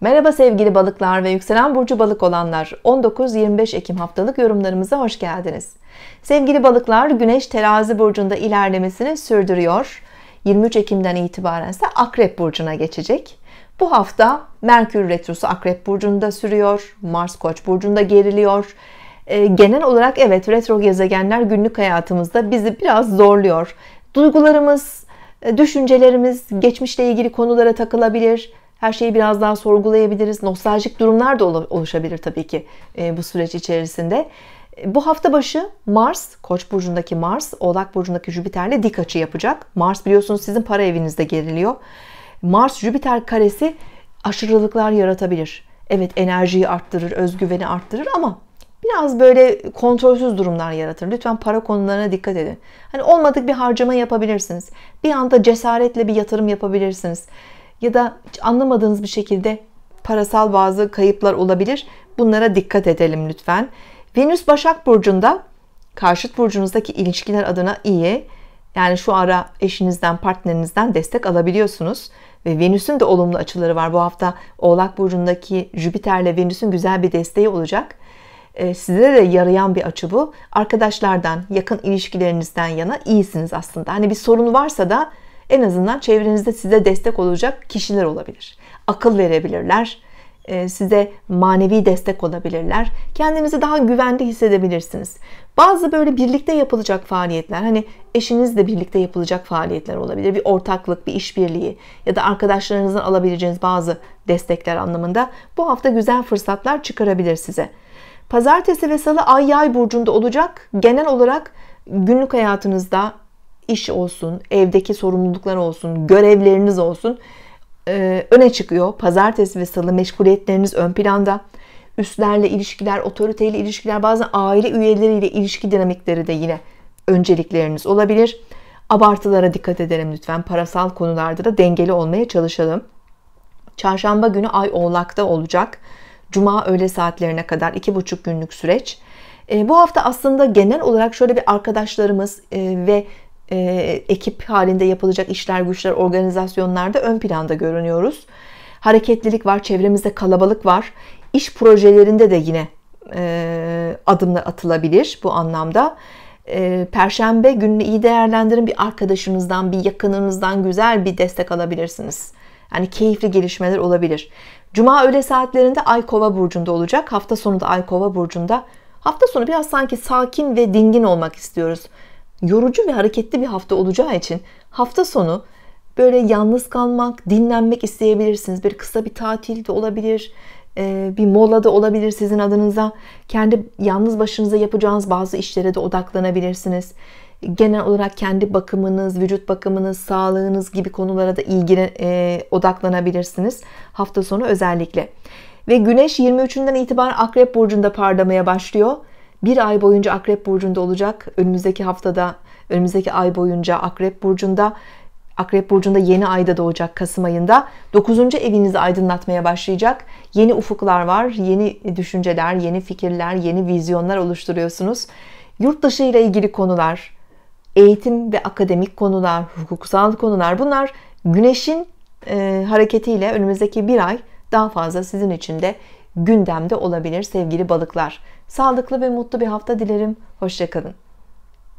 Merhaba sevgili balıklar ve yükselen burcu balık olanlar, 19-25 Ekim haftalık yorumlarımıza hoş geldiniz. Sevgili balıklar, Güneş Terazi burcunda ilerlemesini sürdürüyor. 23 Ekim'den itibaren ise Akrep burcuna geçecek. Bu hafta Merkür retrosu Akrep burcunda sürüyor, Mars Koç burcunda geriliyor. Genel olarak evet, retro gezegenler günlük hayatımızda bizi biraz zorluyor. Duygularımız, düşüncelerimiz, geçmişle ilgili konulara takılabilir. Her şeyi biraz daha sorgulayabiliriz. Nostaljik durumlar da oluşabilir tabii ki bu süreç içerisinde. Bu hafta başı Mars, Koç burcundaki Mars, Oğlak burcundaki Jüpiter'le dik açı yapacak. Mars biliyorsunuz sizin para evinizde geriliyor. Mars-Jüpiter karesi aşırılıklar yaratabilir. Evet, enerjiyi arttırır, özgüveni arttırır ama biraz böyle kontrolsüz durumlar yaratır. Lütfen para konularına dikkat edin. Hani olmadık bir harcama yapabilirsiniz. Bir anda cesaretle bir yatırım yapabilirsiniz. Ya da hiç anlamadığınız bir şekilde parasal bazı kayıplar olabilir. Bunlara dikkat edelim lütfen. Venüs Başak burcunda karşıt burcunuzdaki ilişkiler adına iyi. Yani şu ara eşinizden, partnerinizden destek alabiliyorsunuz. Ve Venüs'ün de olumlu açıları var. Bu hafta Oğlak burcundaki Jüpiter'le Venüs'ün güzel bir desteği olacak. Size de yarayan bir açı bu. Arkadaşlardan, yakın ilişkilerinizden yana iyisiniz aslında. Hani bir sorun varsa da en azından çevrenizde size destek olacak kişiler olabilir. Akıl verebilirler. Size manevi destek olabilirler. Kendinizi daha güvende hissedebilirsiniz. Bazı böyle birlikte yapılacak faaliyetler, hani eşinizle birlikte yapılacak faaliyetler olabilir. Bir ortaklık, bir işbirliği ya da arkadaşlarınızdan alabileceğiniz bazı destekler anlamında bu hafta güzel fırsatlar çıkarabilir size. Pazartesi ve salı ay yay burcunda olacak. Genel olarak günlük hayatınızda iş olsun, evdeki sorumluluklar olsun, görevleriniz olsun öne çıkıyor. Pazartesi ve salı meşguliyetleriniz ön planda. Üstlerle ilişkiler, otoriteyle ilişkiler, bazen aile üyeleriyle ilişki dinamikleri de yine öncelikleriniz olabilir. Abartılara dikkat edelim lütfen. Parasal konularda da dengeli olmaya çalışalım. Çarşamba günü ay Oğlak'ta olacak. Cuma öğle saatlerine kadar 2,5 günlük süreç. Bu hafta aslında genel olarak şöyle bir arkadaşlarımız ve ekip halinde yapılacak işler, güçler, organizasyonlarda ön planda görünüyoruz. Hareketlilik var, çevremizde kalabalık var. İş projelerinde de yine adımlar atılabilir bu anlamda. Perşembe gününü iyi değerlendirin. Bir arkadaşınızdan, bir yakınınızdan güzel bir destek alabilirsiniz. Yani keyifli gelişmeler olabilir. Cuma öğle saatlerinde ay Kova burcunda olacak. Hafta sonu da ay Kova burcunda. Hafta sonu biraz sanki sakin ve dingin olmak istiyoruz. Yorucu ve hareketli bir hafta olacağı için hafta sonu böyle yalnız kalmak, dinlenmek isteyebilirsiniz. Bir kısa bir tatil de olabilir, bir mola da olabilir sizin adınıza. Kendi yalnız başınıza yapacağınız bazı işlere de odaklanabilirsiniz. Genel olarak kendi bakımınız, vücut bakımınız, sağlığınız gibi konulara da odaklanabilirsiniz hafta sonu özellikle. Ve Güneş 23'ünden itibaren Akrep burcunda parlamaya başlıyor. Bir ay boyunca Akrep burcunda olacak. Önümüzdeki haftada, önümüzdeki ay boyunca Akrep burcunda. Akrep burcunda yeni ayda doğacak, Kasım ayında. 9. evinizi aydınlatmaya başlayacak. Yeni ufuklar var, yeni düşünceler, yeni fikirler, yeni vizyonlar oluşturuyorsunuz. Yurt dışı ile ilgili konular, eğitim ve akademik konular, hukuksal konular, bunlar Güneş'in hareketiyle önümüzdeki bir ay daha fazla sizin için de gündemde olabilir sevgili balıklar. Sağlıklı ve mutlu bir hafta dilerim. Hoşça kalın.